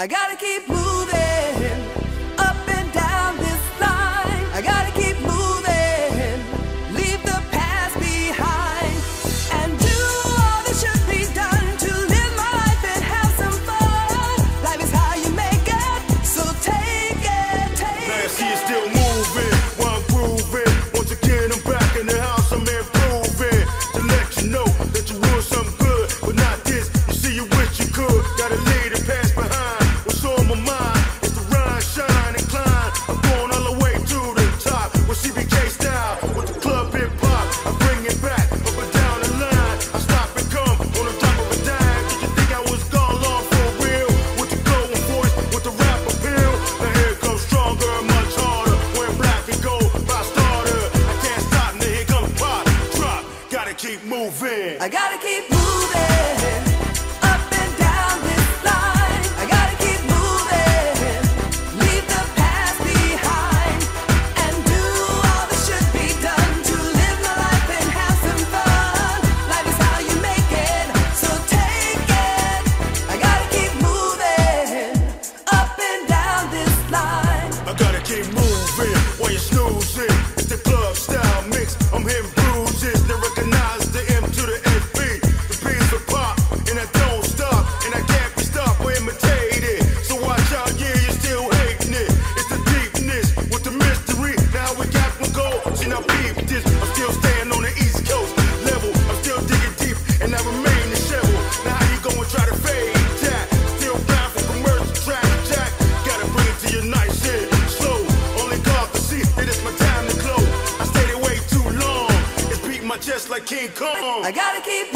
I gotta keep moving up and down this line. I gotta keep moving, leave the past behind, and do all that should be done to live my life and have some fun. Life is how you make it, so take it, take it. Last year still moving, while I'm grooving. Once again I'm back in the house, I'm improving. To let you know that you want something good, but not this. You see you wish you could. Gotta leave the past behind. Keep moving. I gotta keep moving up and down this line. I gotta keep moving, leave the past behind, and do all that should be done to live my life and have some fun. Life is how you make it, so take it. I gotta keep moving up and down this line. I gotta keep moving while you're snoozing. It's the club style mix. I'm hitting bruises. They recognize. I gotta keep